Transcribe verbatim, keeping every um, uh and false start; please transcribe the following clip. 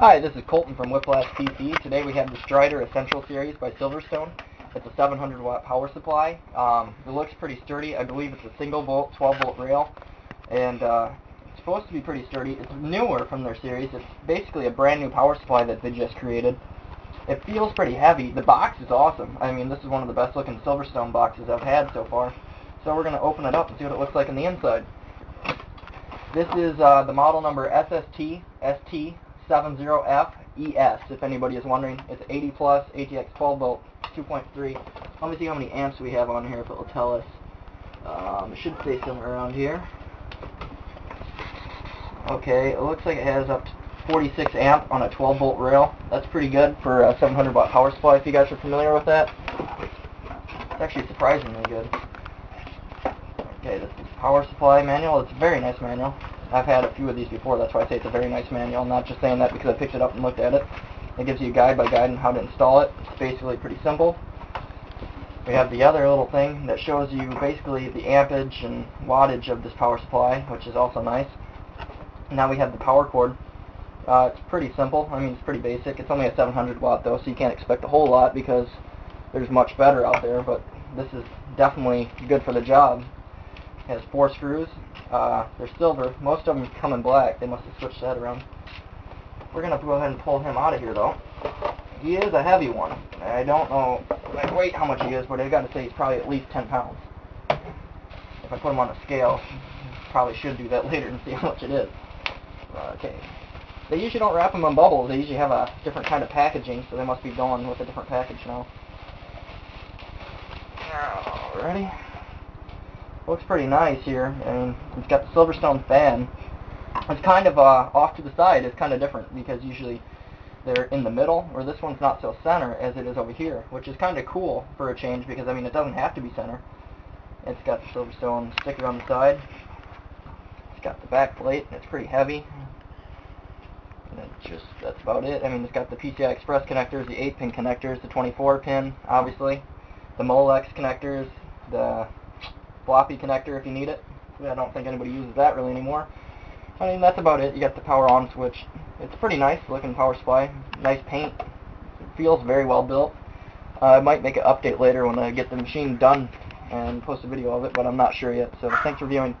Hi, this is Colton from Whiplash P C. Today we have the Strider Essential Series by Silverstone. It's a seven hundred watt power supply. Um, it looks pretty sturdy. I believe it's a single bolt, twelve volt rail, and uh, it's supposed to be pretty sturdy. It's newer from their series. It's basically a brand new power supply that they just created. It feels pretty heavy. The box is awesome. I mean, this is one of the best looking Silverstone boxes I've had so far. So we're going to open it up and see what it looks like on the inside. This is uh, the model number S S T S T seven zero F E S, if anybody is wondering. It's eighty plus, A T X twelve volt, two point three. Let me see how many amps we have on here, if it will tell us. Um, it should say somewhere around here. Okay, it looks like it has up to forty-six amp on a twelve volt rail. That's pretty good for a seven hundred watt power supply, if you guys are familiar with that. It's actually surprisingly good. Okay, this is power supply manual. It's a very nice manual. I've had a few of these before, that's why I say it's a very nice manual. I'm not just saying that because I picked it up and looked at it. It gives you a guide by guide on how to install it. It's basically pretty simple. We have the other little thing that shows you basically the ampage and wattage of this power supply, which is also nice. Now we have the power cord. Uh, it's pretty simple. I mean, it's pretty basic. It's only a seven hundred watt though, so you can't expect a whole lot because there's much better out there, but this is definitely good for the job. It has four screws. Uh, they're silver. Most of them come in black. They must have switched that around. We're going to go ahead and pull him out of here, though. He is a heavy one. I don't know my weight how much he is, but I've got to say he's probably at least ten pounds. If I put him on a scale, probably should do that later and see how much it is. Okay. They usually don't wrap them in bubbles. They usually have a different kind of packaging, so they must be going with a different package now. Alrighty. Looks pretty nice here. I mean, it's got the Silverstone fan. It's kind of uh, off to the side. It's kind of different because usually they're in the middle, or this one's not so center as it is over here, which is kind of cool for a change because, I mean, it doesn't have to be center. It's got the Silverstone sticker on the side. It's got the back plate, and it's pretty heavy. And it's just, that's about it. I mean, it's got the P C I Express connectors, the eight pin connectors, the twenty-four pin, obviously, the Molex connectors, the floppy connector if you need it. I don't think anybody uses that really anymore. I mean, that's about it. You got the power on switch. It's a pretty nice looking power supply. Nice paint. It feels very well built. Uh, I might make an update later when I get the machine done and post a video of it, but I'm not sure yet. So thanks for viewing.